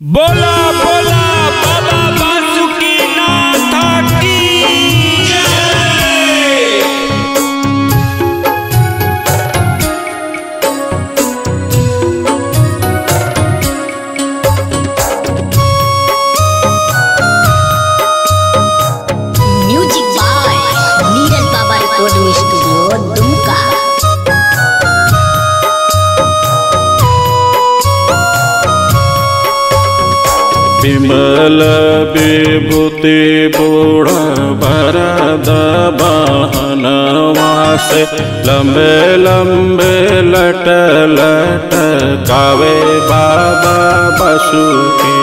बोला बोला बाबा बासुकीनाथ की जय। Music by Neeraj Baba recording studio Dumka. Vimal Vibhuti बूढ़ा भरत वाहन वास लंबे लंबे लट लट कावे बाबा बसु के।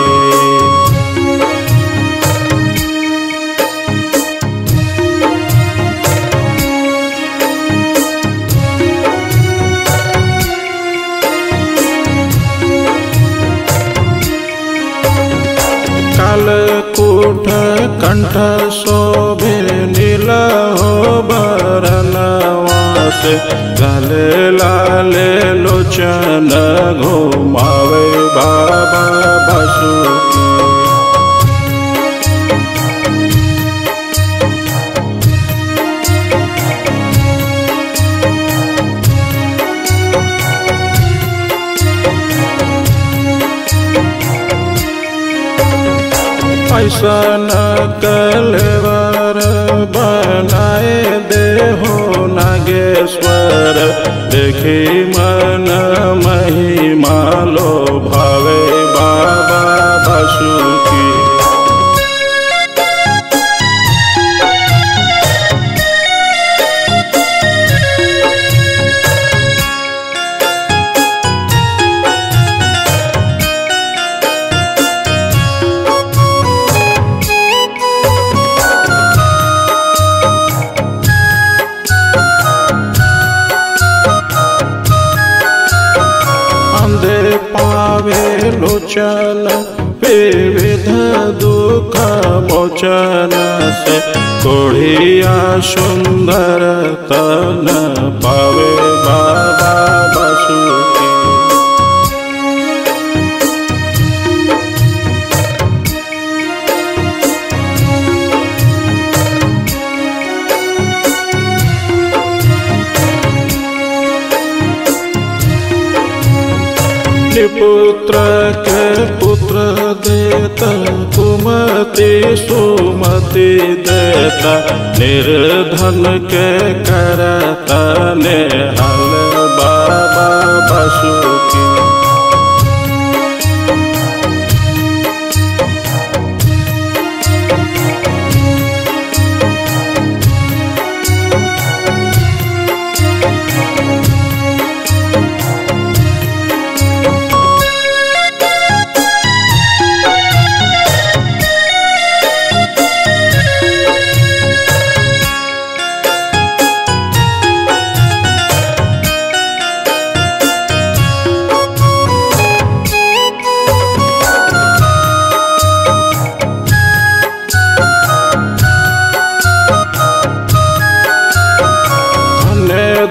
कालकूट कंठ शोभे नील हो बरनवास लाले लाले लोचन घुमावे बाबा बसुकी। ऐसन कलेवर बनाए देहो नागेश्वर देखी मन महिमा लो भावे बाबा बसुकी। लोचन विविध दुख मोचन से कोढ़िया सुंदर तन पावे बाबा बसुकी। पुत्र के पुत्र देता कुमति सुमति देता निर्धन के करता नेहाल बाबा बसुकी।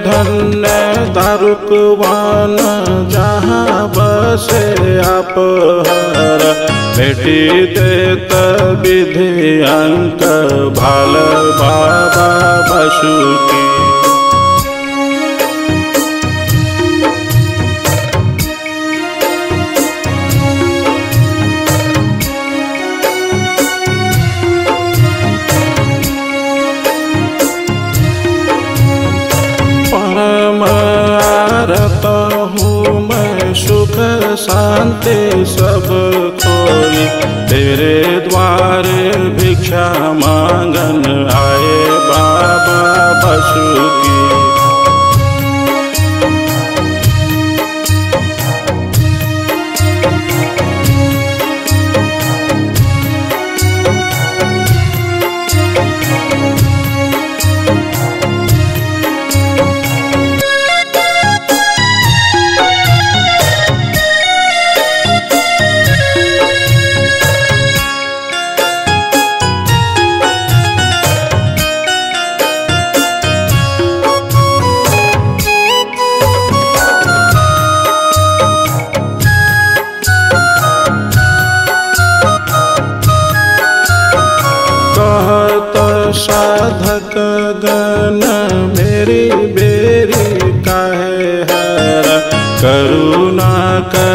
धन्य दारुकवान जहाँ बसे आप हर बेटी देत विधि अंक भाल बाबा बसुकी। शांति सब कोई तेरे द्वारे भिक्षा मांगन आए बाबा बसुकी।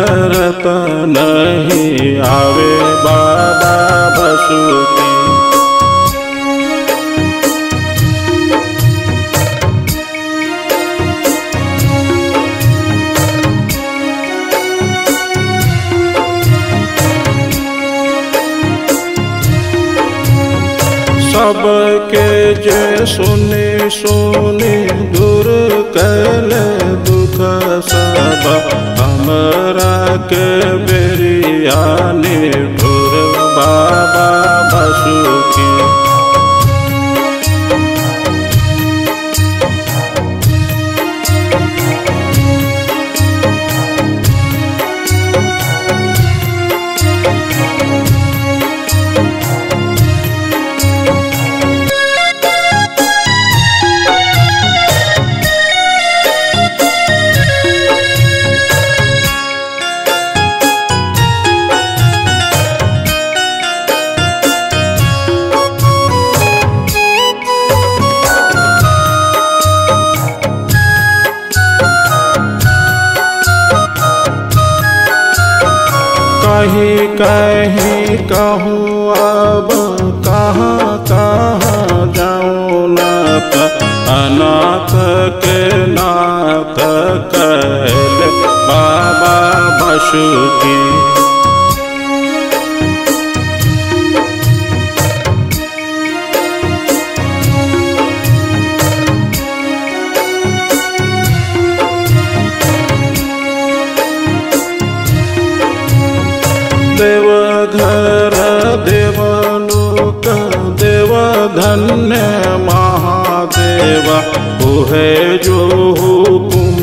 करत नहीं आवे बाबा बसुकी। सबके जे सुनी सुनी दूर कले दुख सब, हमरा के बेरिया निठुर बाबा बसुकी। कहीं कहीं कहूँ अब कहाँ कहाँ जाऊँ नाथ, अनाथ के नाथ कहले बाबा बसुकी। देव घर देवलोक देव धन्य महादेव, उहे जो हुकुम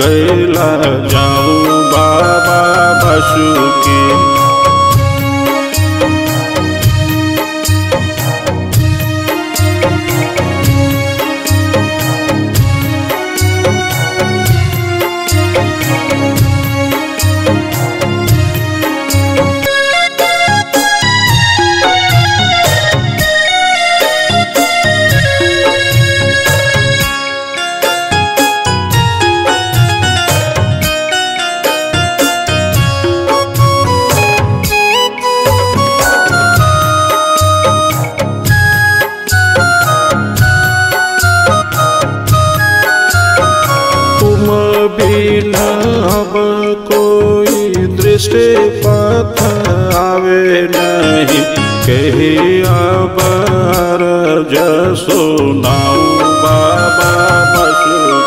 कैला जाऊ बाबा बसुकी। अब कोई दृष्टि पथ आवे नहीं, कही अब अर्ज सुनाऊ बाबा बसुकी।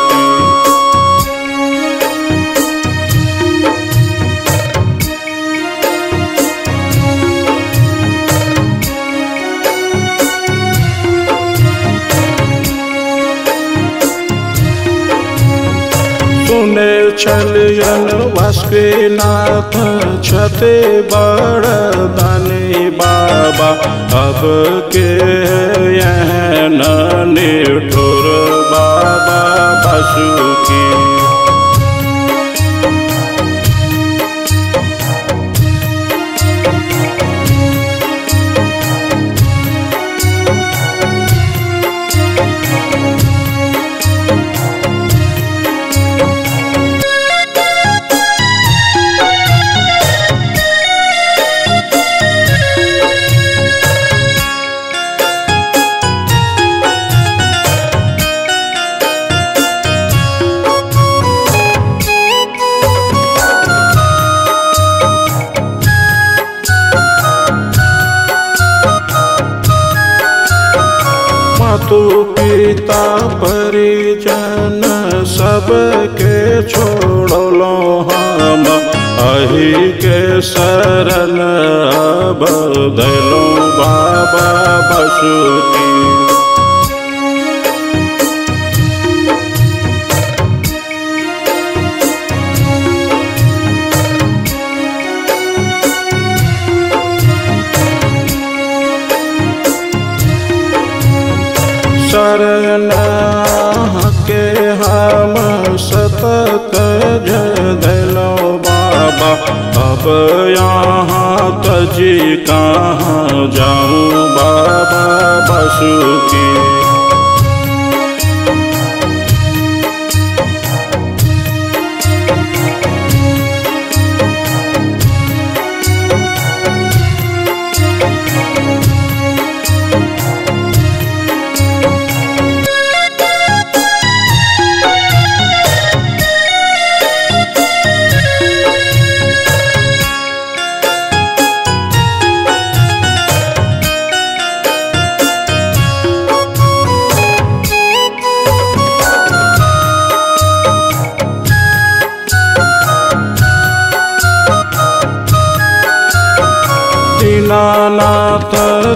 सुने छलियन बासुकीनाथ छते बड़ दानी बाबा, अब के यहन निठुर बाबा बसुकी। मातु पिता परिजन सबके छोड़लो हम, अही के शरण अब धरलो बाबा बसुकी। शरण के हम सतत जधलो बाबा, अब यहाँ तजी कहाँ जाऊँ बाबा बसुकी।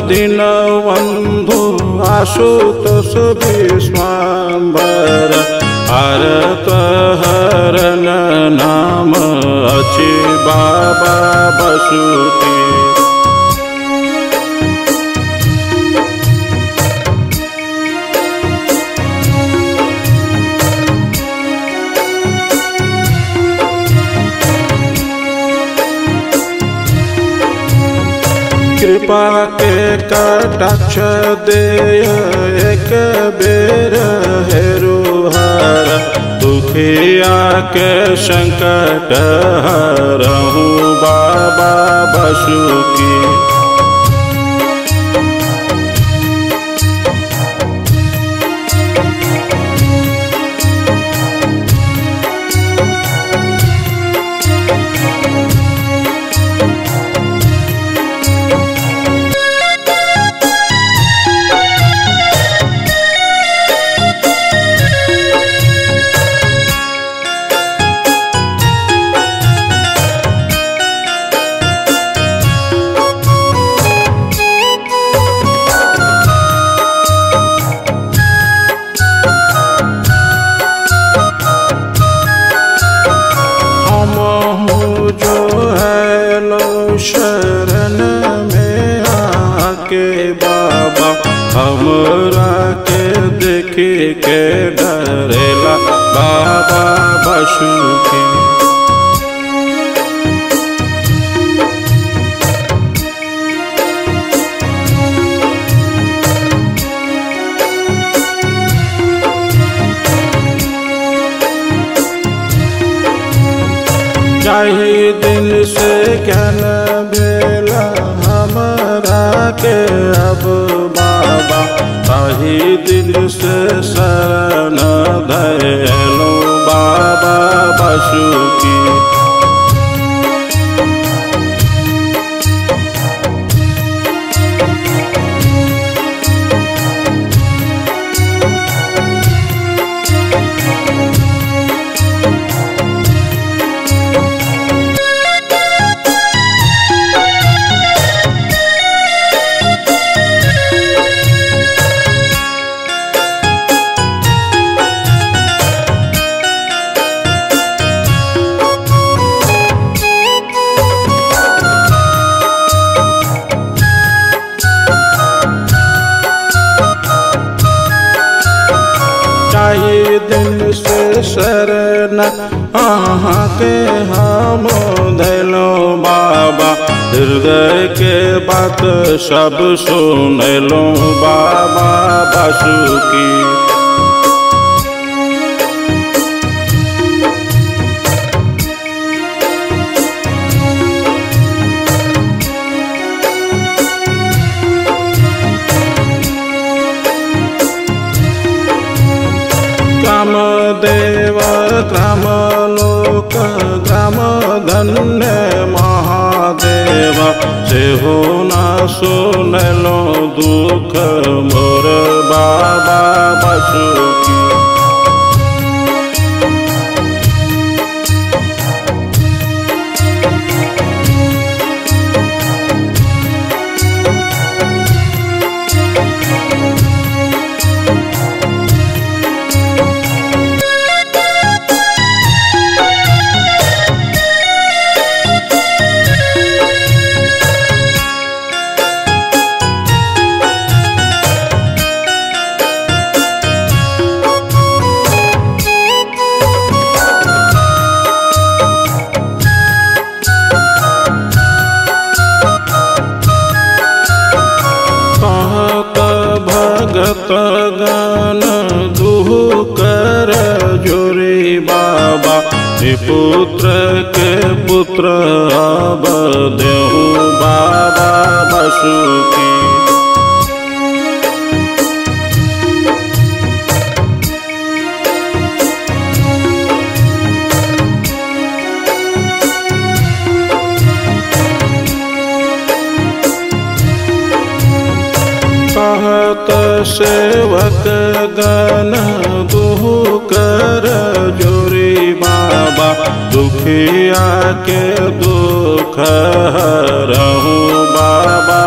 ದೀನಬಂಧು ಆಶುತೋಷ ಭೀಷ್ಮಾಂಬರ ಹರತ ಹರನ ನಾಮ ಅಚಿ ಬಾಬಾ ಬಸುಕಿ कृपा के कटाक्ष देय एक बेर हेरुहार दुखिया के संकट हरहु बाबा बसुकी शरण में आके बाबा हमरा के देखी के डरेला बाबा बसुकी जाहि दिन से ज्ञान बेला हमारा के अब बाबा ताहि दिन से शरण धरलो बाबा बसुकी दिन से शरण आहाँ के हम धैलो बाबा हृदय के बात सब सुनलो बाबा बसुकी देव ग्राम लोक ग्राम धन्य महादेव सेहो ना सुनलो दुख मोर बाबा बसुकी गन दुहु कर जोरी बाबा पुत्र के पुत्र अब देहु बाबा बसुकी सेवक गण दुहु कर जोरी बाबा दुखिया के दुख हरहु बाबा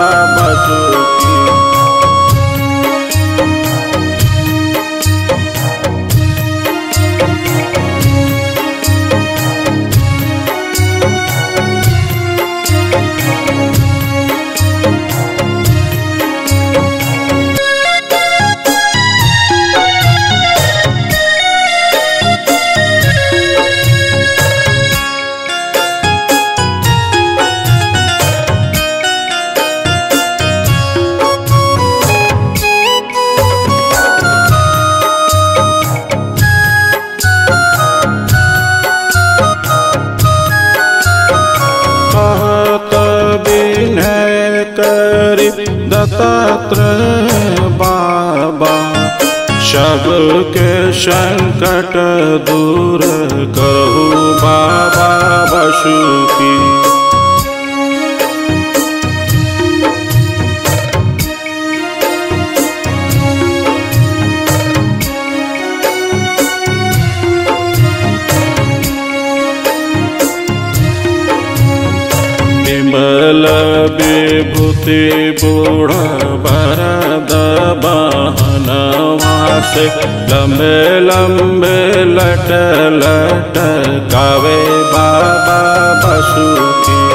करी दत्तात्रेय बाबा, सबके संकट दूर करहु बाबा बसुकी। विमल विभूति बूढ़ भरद बहन वास, लम्बे लम्बे लट लट गावे बाबा बसुकी।